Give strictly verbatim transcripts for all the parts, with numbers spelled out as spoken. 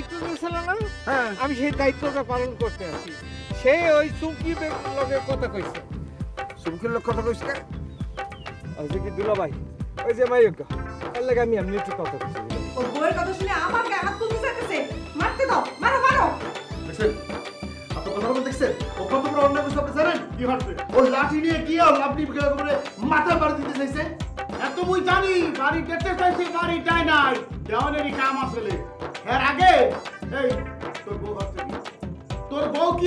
দায়িত্ব ছিল না, আমি সেই দায়িত্বটা পালন করতে আসি। সে ওই চুমকি লোকের কথা কইছে। চুমকির লোক কথা কইছে কি দুলা ভাই, ওই যে মাই তার লাগে আমি এমনি একটু কথা কইছি। তোর বউ কি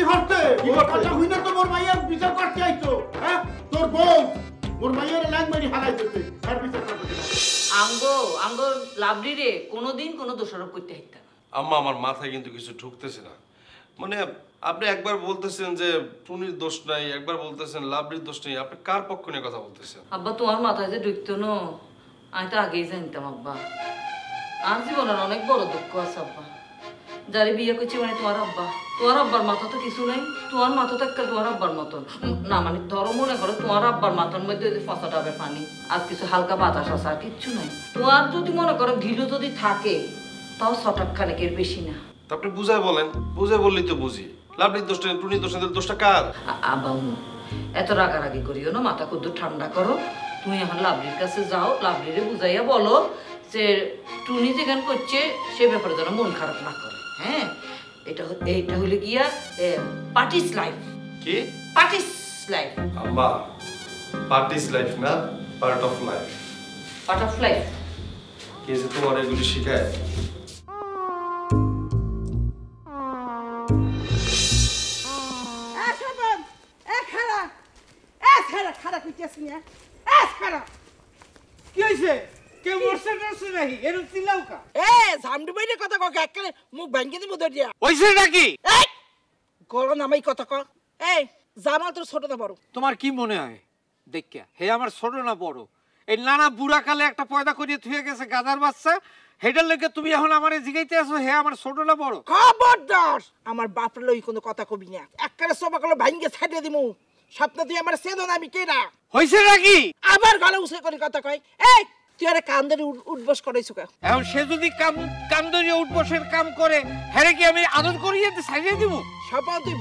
হচ্ছে? তোর মাইয়ের বিচার করতে আইছো? হ্যাঁ, তোর বউ মোর মাইয়ের লাইন মারি হারাইতেছে। আঙ্গো আঙ্গো লাভলি রে কোনোদিন কোনো দোষারোপ করতে হইতা না। আম্মা, আমার মাথায় কিন্তু কিছু ঢুকতেছে না। মানে আপনি একবার বলতেছেন যে টুনির দোষ নাই, একবার বলতেছেন লাভলির দোষ নাই। আপনি কার পক্ষ নিয়ে কথা বলতেছেন? আব্বা, তোমার মাথায় যে ঢুকতো না আমি তো আগেই জানতাম। আব্বা, আর জীবনের অনেক বড় দুঃখ আছে আব্বা। যারে বিয়ে করছি মানে তোমার আব্বা, তোমার আব্বার মাথা তো কিছু নাই। তোমার মাথা তো একটা তোমার আব্বার মতন না, মানে ধরো মনে করো তোমার আব্বার মাথন মধ্যে ফসাটাবে পানি আর কিছু হালকা বাতাস আসা, আর কিচ্ছু নাই। তোমার যদি মনে করো ঘিলু যদি থাকে তাও ছটাক খানেকের বেশি না। আপনি বুঝাই বলেন, বুঝাই বললি তো বুঝি। লাভলির দোষটা টুনির দোষটা, দোষটা কার? আব্বা, এত রাগারাগি করিও না, মাথা কুদ্দু ঠান্ডা করো। তুমি এখন লাভলির কাছে যাও, লাভলিরে বুঝাইয়া বলো যে টুনি যেখান করছে সে ব্যাপারে যেন মন খারাপ না করে। হ্যাঁ, এটা এটা হলো গিয়া পার্টিস লাইফ। কি পার্টিস লাইফ? আম্মা, পার্টিস লাইফ না, part of life. Part of life কে যে তোমার এগুলি শিখায়? আচ্ছা বাপ, এ খারা এ খারা খারা কইতেছ না? এ খারা কি হইছে? কে মরছে নাছে নাকি? এর তিলাউকা এ সামডি বাইরে কথা কও একখানে মুখ ভাঙিয়ে দিব দড়িয়া। হইছে নাকি? এই গলা নামাই কথা কও। এই জামাল তোর ছোট না বড়? তোমার কি মনে হয় দেখিয়া হে আমার ছোট না বড়? এই নানা বুড়া কালে একটা পয়দা করিয়ে থুয়ে গেছে গাদার বাচ্চা, হেডার লগে তুমি এখন আমারে জিগাইতে আসো হে আমার ছোট না বড়? খবরদার, আমার বাপ লই কোনো কথা কবি না। একখানে সবা গলা ভাঙিয়ে ছাইড়ে দিমু। স্বপ্ন তুই আমার সেদন আমি কেনা। হইছে নাকি? আবার গলা উসে করে কথা কয়। এই কেমন ব্যবহার করতে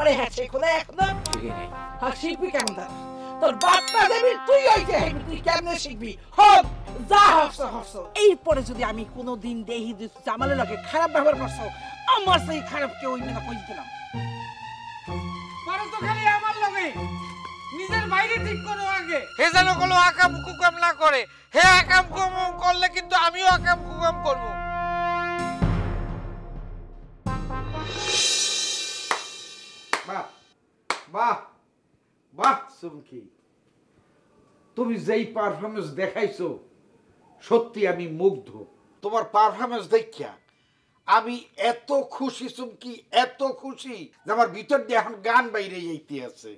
পারে তোর বাপটা দেবি তুই হইতে হবি। তুই কেমনে শিখবি? হক যা হস হস। এরপরে যদি আমি কোনোদিন দেখি যে জামালের লগে খারাপ ব্যবহার করছো, আমার সেই খারাপ কে ওই মেনা কই দিলাম। পরে তো খালি আমার লগে নিজের বাইরে ঠিক করো আগে। হে যেন কোনো আকাম কুকাম না করে। হে আকাম কুকাম করলে কিন্তু আমিও আকাম কুকাম করব। বাহ বাহ বাহ চুমকি, তুমি যেই পারফরমেন্স দেখাইছো সত্যি আমি মুগ্ধ। তোমার পারফরমেন্স দেখিয়া আমি এত খুশি চুমকি, এত খুশি যে আমার ভিতর দিয়ে এখন গান বাইরে যাইতে আছে।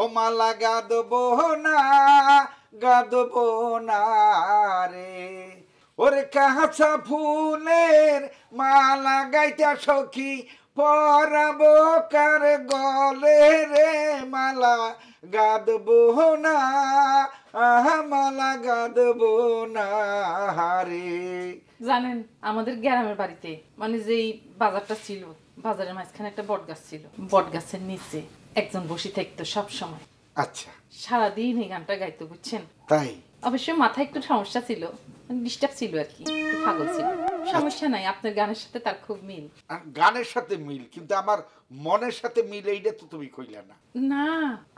ও মালা গাদবো না গাদবো না রে, ওরে কাঁচা ফুলের মালা গাইতা সখী পরাবো কার গলে রে, মালা গাঁদবো না মালা গাঁদবো না রে। জানেন আমাদের গ্রামের বাড়িতে মানে যেই বাজারটা ছিল, বাজারের মাঝখানে একটা বট গাছ ছিল। বট গাছের নিচে একজন বসে থাকতো সব সময়। আচ্ছা, সারাদিন এই গানটা গাইতো, বুঝছেন? তাই অবশ্যই মাথায় একটু সমস্যা ছিল, ডিস্টার্ব ছিল আর কি, একটু পাগল ছিল। সমস্যা নাই, আপনার গানের সাথে তার খুব মিল। গানের সাথে মিল, কিন্তু আমার মনের সাথে মিল এইটা তো তুমি কইলা না। না,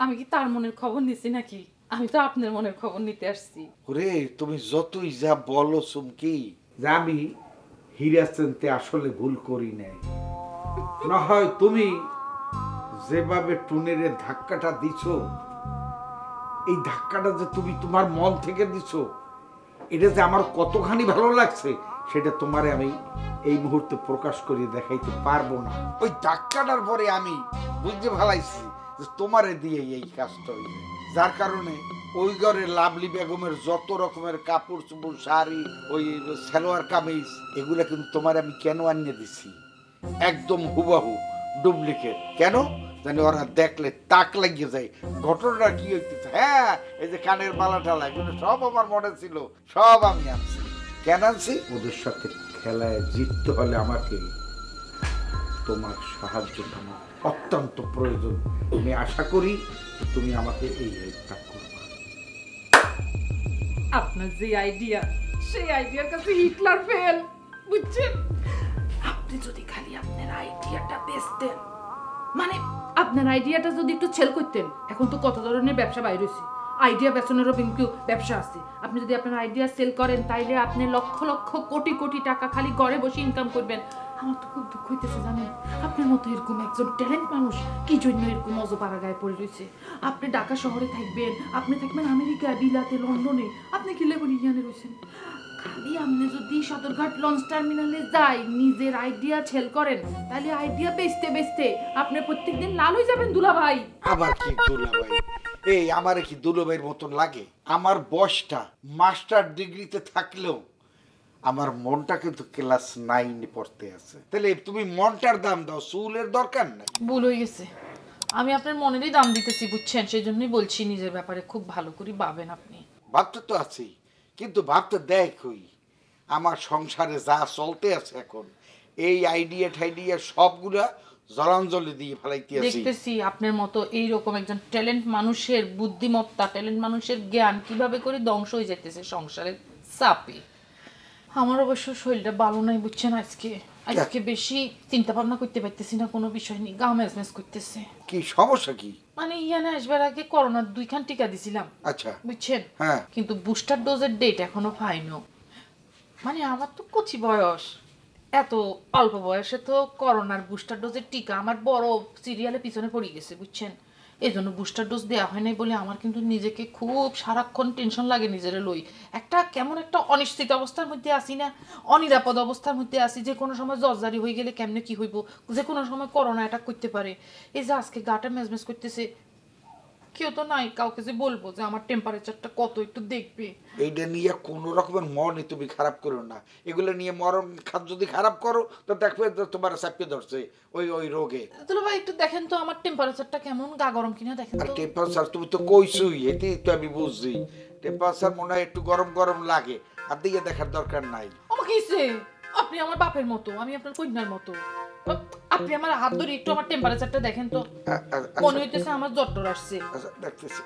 আমি কি তার মনের খবর নিছি নাকি? আমি তো আপনার মনের খবর নিতে আসছি। ওরে তুমি যতই যা বলো চুমকি, আমি হিরাচন্তে আসলে ভুল করি নাই। না হয় তুমি যেভাবে টুনিরে ধাক্কাটা দিছো, এই ধাক্কাটা যে তুমি তোমার মন থেকে দিছো, এটা যে আমার কতখানি ভালো লাগছে সেটা তোমারে আমি এই মুহূর্তে প্রকাশ করে দেখাইতে পারবো না। ওই ধাক্কাটার পরে আমি বুঝতে ভালাইছি যে তোমারে দিয়ে এই কাজটা হইবে। যার কারণে ওই ঘরে লাভলি বেগমের যত রকমের কাপড় চোপড় শাড়ি ওই সালোয়ার কামিজ এগুলো কিন্তু তোমার আমি কেন আনিয়ে দিছি, একদম হুবাহু ডুপ্লিকেট। কেন জানি ওরা দেখলে তাক লাগিয়ে যায়। ঘটনাটা কি হইতেছে? হ্যাঁ, এই যে কানের মালা টালা এগুলো সব আমার মনে ছিল, সব আমি আনছি। কেন আনছি? ওদের সাথে খেলায় জিততে হলে আমাকে তোমার সাহায্য আমার অত্যন্ত প্রয়োজন। আমি আশা করি তুমি আমাকে এই হেল্পটা করবে। আপনার যে আইডিয়া, সেই আইডিয়ার কাছে হিটলার ফেল, বুঝছেন? আপনি যদি খালি আপনার আইডিয়াটা বেচতেন, মানে আপনার আইডিয়াটা যদি একটু সেল করতেন। এখন তো কত ধরনের ব্যবসা বাইরে হইছে, আইডিয়া বেচনেরও কিন্তু ব্যবসা আছে। আপনি যদি আপনার আইডিয়া সেল করেন তাইলে আপনি লক্ষ লক্ষ কোটি কোটি টাকা খালি ঘরে বসে ইনকাম করবেন। আমার তো খুব দুঃখ হইতেছে জানেন, আপনার মতো এরকম একজন ট্যালেন্ট মানুষ কি জন্য এরকম অজপাড়া গায়ে পড়ে রয়েছে। আপনি ঢাকা শহরে থাকবেন, আপনি থাকবেন আমেরিকা, বিলাতে, লন্ডনে, আপনি কি লেবরিয়ানে রয়েছেন। খালি আপনি যদি সদরঘাট লঞ্চ টার্মিনালে যাই নিজের আইডিয়া সেল করেন তাহলে আইডিয়া বেচতে বেচতে আপনি প্রত্যেকদিন লাল হয়ে যাবেন দুলাভাই। আবার কি দুলাভাই? এই আমার কি দুলাভাইয়ের মতন লাগে? আমার বয়সটা মাস্টার ডিগ্রিতে থাকলেও আমার মনটা কিন্তু ক্লাস নাইনে পড়তে আছে। তাহলে তুমি মনটার দাম দাও, চুলের দরকার নাই। ভুল হয়ে গেছে, আমি আপনার মনেরই দাম দিতেছি বুঝছেন, সেই জন্যই বলছি নিজের ব্যাপারে খুব ভালো করে ভাবেন। আপনি ভাবতে তো আছি, কিন্তু ভাবতে দেখই আমার সংসারে যা চলতে আছে এখন, এই আইডিয়া ঠাইডিয়া সবগুলা জলাঞ্জলি দিয়ে ফেলাইতে আছি। দেখতেছি আপনার মতো এইরকম একজন ট্যালেন্ট মানুষের বুদ্ধিমত্তা, ট্যালেন্ট মানুষের জ্ঞান কিভাবে করে ধ্বংস হয়ে যেতেছে সংসারের চাপে। আমার অবশ্য শরীরটা ভালো নাই বুঝছেন, আজকে আজকে বেশি চিন্তা ভাবনা করতে পারতেছি না কোনো বিষয় নিয়ে, গা ম্যাজম্যাজ করতেছে। কি সমস্যা? কি মানে ইয়ানে আসবার আগে করোনার দুইখান টিকা দিছিলাম, আচ্ছা বুঝছেন, হ্যাঁ, কিন্তু বুস্টার ডোজের ডেট এখনো পাইনি। মানে আমার তো কচি বয়স, এত অল্প বয়সে তো করোনার বুস্টার ডোজের টিকা আমার বড় সিরিয়ালে পিছনে পড়ে গেছে বুঝছেন, এই জন্য বুস্টার ডোজ দেওয়া হয় নাই বলে আমার কিন্তু নিজেকে খুব সারাক্ষণ টেনশন লাগে নিজের লই। একটা কেমন একটা অনিশ্চিত অবস্থার মধ্যে আসি না, অনিরাপদ অবস্থার মধ্যে আসি, যে কোনো সময় জর্জারি হয়ে গেলে কেমনে কি হইব, যে কোনো সময় করোনা অ্যাটাক করতে পারে। এই যে আজকে গাটা ম্যাজম্যাজ করতেছে, কেউ তো নাই কাউকে যে বলবো যে আমার টেম্পারেচারটা কত একটু দেখবে। এইটা নিয়ে কোনো রকমের মনে তুমি খারাপ করো না, এগুলো নিয়ে মরণ খাপ যদি খারাপ করো তো দেখবে তোমার চাপিয়ে ধরছে ওই ওই রোগে। তাহলে ভাই একটু দেখেন তো আমার টেম্পারেচারটা কেমন, গা গরম কিনা দেখেন তো। টেম্পারেচার তুমি তো কইছই, এটাই তো আমি বুঝছি, টেম্পারেচার মনে হয় একটু গরম গরম লাগে, আর দিয়ে দেখার দরকার নাই। আমাকে আপনি আমার বাপের মতো, আমি আপনার কন্যার মতো, আপনি আমার হাত ধরে একটু আমার টেম্পারেচারটা দেখেন তো, মনে হইতেছে আমার জ্বর টর আসছে। দেখতেছি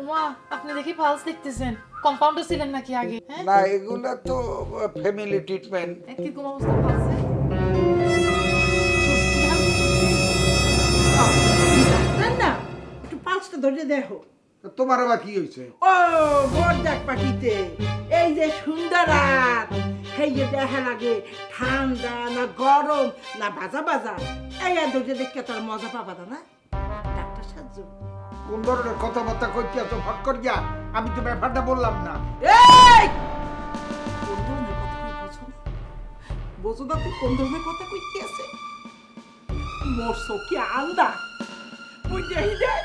ওমা, আপনি দেখি পালস দেখতেছেন, কম্পাউন্ডার ছিলেন নাকি আগে? না, এগুলা তো ফ্যামিলি ট্রিটমেন্ট। কি কোন অবস্থা পালসে? না না, একটু পালসটা ধরে দেখো। তোমার আবার কি হইছে? ও বড় ডাক পাখিতে, এই যে সুন্দর রাত, হেয়ে দেখা লাগে ঠান্ডা না গরম না বাজা বাজা, এই দুটো দেখে তোর মজা পাবা না। ডাক্তার সাহায্য কোন ধরনের কথাবার্তা করছি এত ভট করিয়া? আমি তো ব্যাপারটা বললাম না। এই কোন ধরনের কথা কইছো? বোঝো না তুই কোন ধরনের কথা কইতে আছে? মোর সখী আলদা বুঝেই যায়,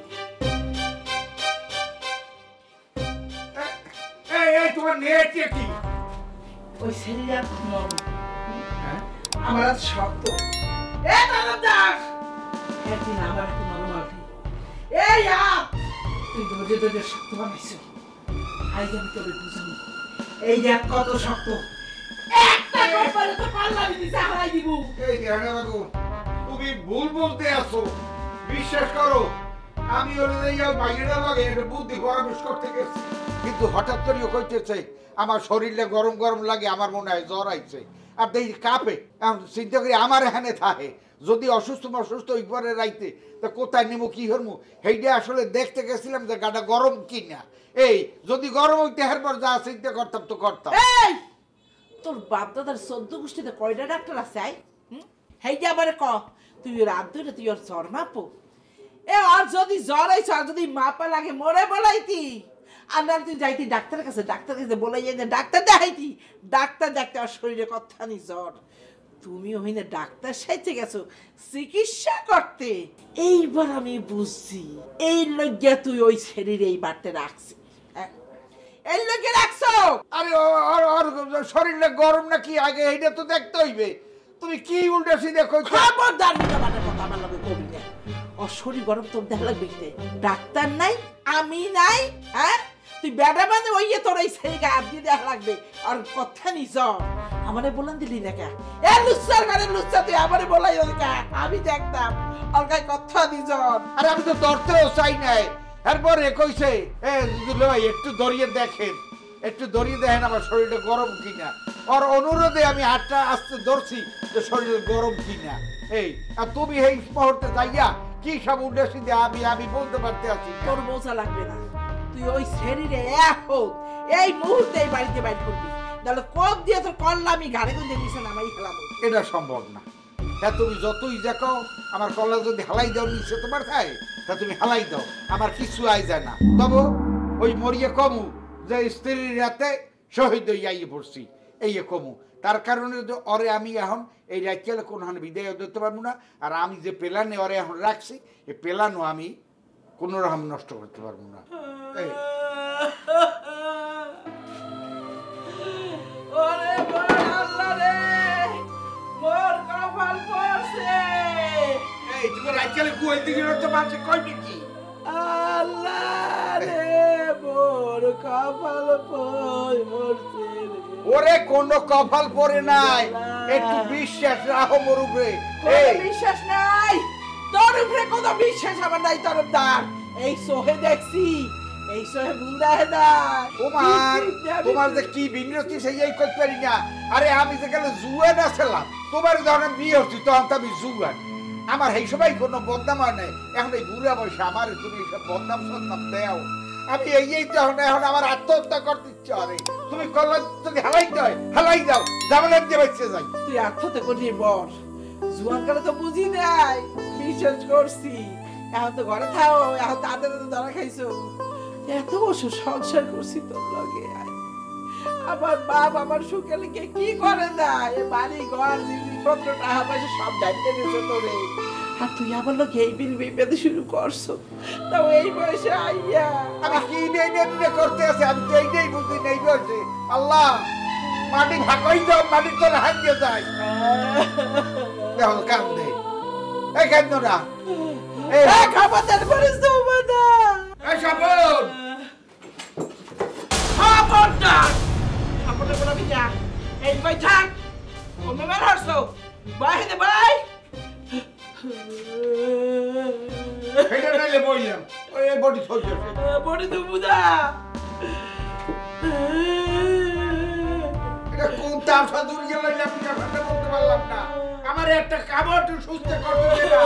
তুমি ভুল বলতে আছো, বিশ্বাস করো আমি বুদ্ধি পরামর্শ করতে গেছি, কিন্তু হঠাৎ করে কইতে চাই আমার শরীরে গরম গরম লাগে, আমার মনে হয় জ্বর আইছে। আর দেই কাপে এখন চিন্তা করি আমার এখানে থাকে যদি অসুস্থ অসুস্থ একবারে রাইতে তা কোথায় নেব কি করবো সেইটা আসলে দেখতে গেছিলাম যে গাটা গরম কিনা এই যদি গরম হইতে হেরবার যা চিন্তা করতাম তো করতাম এই তোর বাপ দাদার চোদ্দ গোষ্ঠীতে কয়টা ডাক্তার আছে আই সেইটা আমারে ক তুই রাত ধরে তুই ওর জ্বর মাপো এ আর যদি জ্বর আইসো আর যদি মাপা লাগে মরে বলাইতি আর না তুই যাইতি ডাক্তারের কাছে ডাক্তার কাছে বলাই যাই ডাক্তার দেখাইতি ডাক্তার দেখতে আর শরীরে কথানি জ্বর তুমিও হইনা ডাক্তার সাইতে গেছো চিকিৎসা করতে এইবার আমি বুঝছি এই লজ্জা তুই ওই শরীরে এই বাড়তে রাখছি এই লজ্জা রাখছো আরে আর আর শরীরে গরম নাকি আগে এইটা তো দেখতে হইবে তুমি কি উল্টা সিধা কইছো খবরদার মিটা বাটা কথা আমার লগে কবি না আর শরীর গরম তো দেখা লাগবে কি ডাক্তার নাই আমি নাই হ্যাঁ তুই ব্যাটা বাঁধে ওইয়ে তোর এই সেই গা দিয়ে দেখা লাগবে আর কথা নি যাও আমারে বলেন দিলি না কে এ লুচ্ছার ঘরে লুচ্ছা তুই আমারে বলাই ওই কা আমি দেখতাম আর গায় কথা দি যাও আরে আমি তো ধরতেও চাই নাই এরপর এ কইছে এ লই একটু ধরিয়ে দেখেন একটু ধরিয়ে দেখেন আমার শরীরটা গরম কিনা আর অনুরোধে আমি হাতটা আস্তে ধরছি যে শরীর গরম কিনা এই আর তুমি এই মুহূর্তে যাইয়া কি সব উদ্দেশ্য দিয়ে আমি আমি বলতে পারতে আছি তোর বোঝা লাগবে না তুই ওই শরীরে এখন এই মুহূর্তে বাড়িতে বাইর করবি নাহলে কোপ দিয়ে তোর কল্লামি ঘাড়ে গুঁজে দিছে না আমি হেলাবো এটা সম্ভব না হ্যাঁ তুমি যতই দেখো আমার কল্লা যদি হালাই দাও নিচ্ছে তোমার খাই তা তুমি হালাই দাও আমার কিছু আয় যায় না তবু ওই মরিয়ে কমু যে স্ত্রীর রাতে শহীদ হইয়াই পড়ছি এই কমু তার কারণে যে অরে আমি এখন এই রাজ্যে কোনখানে বিদায় দিতে পারবো না আর আমি যে পেলানে অরে এখন রাখছি এই পেলানও আমি কোনো রকম নষ্ট করতে পারবো না ওরে কোন কপাল পরে নাই একটু বিশ্বাস রাখো মোর উপরে বিশ্বাস নাই তোর উপরে কোন বিশ্বাস আমার নাই তোর দাঁড় এই সোহে দেখছি এই সোহে বুঝায় না তোমার তোমার যে কি বিনতি সেই এই করতে পারি না আরে আমি যে গেল জুয়ান আসলাম তোমার ধরনের বিয়ে হচ্ছি তখন তো আমি জুয়ান আমার এই সবাই কোনো বদনাম হয় নাই এখন এই বুড়া বয়সে আমার তুমি এইসব বদনাম সদনাম দেও আমি এই তো এখন আমার আত্মহত্যা করতে ইচ্ছে হবে তুমি কল্লা যদি হালাই দেয় হালাই দাও জামানা দিয়ে বাঁচতে যাই তুই আত্মহত্যা করলি বর জুয়ান কালে তো বুঝি নাই বিশ্বাস করছি এখন তো ঘরে থাও এখন তাদের তো ধরা খাইছো এত বছর সংসার করছি তোর লগে আমার বাপ আমার সুখে লেগে কি করে না এ বাড়ি ঘর জিনিসপত্র টাকা পয়সা সব দায়িত্ব নিয়েছে তোরে আর তুই আমার লোক এই বিল বেঁধে শুরু করছো তাও এই বয়সে আইয়া আমি কি বেঁধে করতে আছে আমি তো এইটাই বুঝি নেই করছি আল্লাহ মাটি ভাকাই যাও মাটি তোর হারিয়ে যায় দেখো কাম দেয় এই কেন না এই খাবার তার পরিস তো বাদা এই সাপন সাপনটা সাপনের বলা বিটা এই ভাই থাক ও মেমার হারছো বাইরে বাই হেডে নাইলে বইলাম ওই বডি সরছে বডি তো বুদা এটা কোন তারসা দূর গেল না আমি কথা বলতে পারলাম না আমার একটা কামড় তো সুস্থ করতে দেনা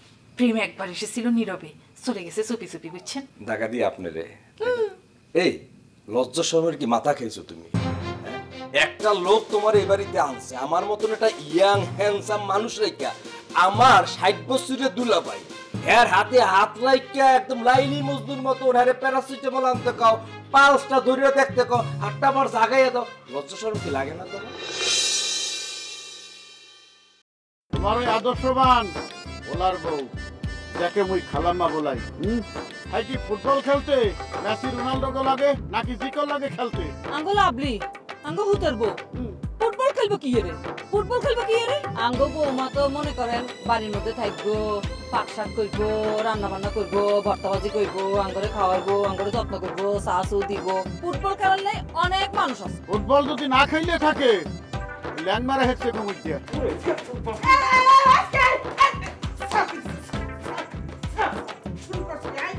প্রেম একবার এসেছিল নীরবে চলে গেছে চুপি চুপি বুঝছেন দাগা দিয়ে আপনারে এই লজ্জা শরমের কি মাথা খেয়েছো তুমি একটা লোক তোমার এই বাড়িতে আনছে আমার মতন একটা ইয়াং হ্যান্ডসাম মানুষ রেখা আমার ষাট বছরের দুলাভাই এর হাতে হাত লাইকা একদম লাইনি মজদুর মতো ওরে প্যারাসিটামল আনতে কাও পাঁচটা ধরে দেখতে কাও আটটা বার জাগাইয়া দাও লজ্জা শরম কি লাগে না তোমার তোমার ওই আদর্শবান ওলার বউ যাকে মুই খালাম্মা বলাই है कि फुटबॉल खेलते मेसी रोनाल्डो को लगे ना कि जिको लगे खेलते अंगो लाबली अंगो हुतरबो फुटबॉल खेलबो की रे फुटबॉल खेलबो की रे अंगो बोमा तो মনে করেন বাড়ির মধ্যে থাকবো পাকশাক কইবো রান্না বান্না কইবো ভর্তাবাজি কইবো আঙ্গরে খাওয়াবো আঙ্গরে যত্ন কইবো সাসু দিব ফুটবল খেলার নাই অনেক মানুষ আছে ফুটবল যদি না খেললে থাকে ল্যাং মারা হেডসে কমই দিয়া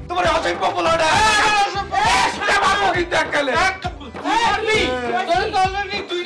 তোমার অসীম পপুলারটা এ বাবা কি দেখালে এক তুমি অলরেডি তুই